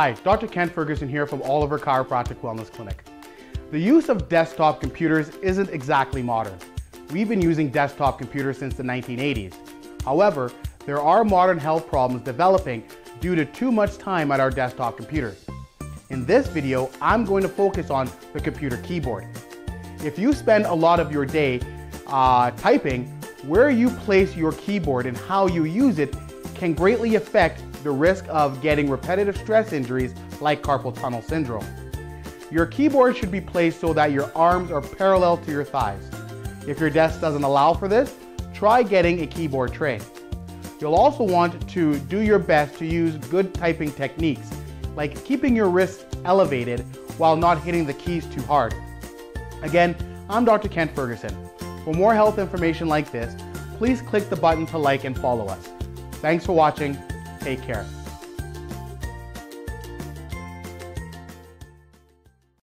Hi, Dr. Kent Ferguson here from Oliver Chiropractic Wellness Clinic. The use of desktop computers isn't exactly modern. We've been using desktop computers since the 1980s. However, there are modern health problems developing due to too much time at our desktop computers. In this video, I'm going to focus on the computer keyboard. If you spend a lot of your day typing, where you place your keyboard and how you use it can greatly affect the risk of getting repetitive stress injuries like carpal tunnel syndrome. Your keyboard should be placed so that your arms are parallel to your thighs. If your desk doesn't allow for this, try getting a keyboard tray. You'll also want to do your best to use good typing techniques, like keeping your wrists elevated while not hitting the keys too hard. Again, I'm Dr. Kent Ferguson. For more health information like this, please click the button to like and follow us. Thanks for watching. Take care.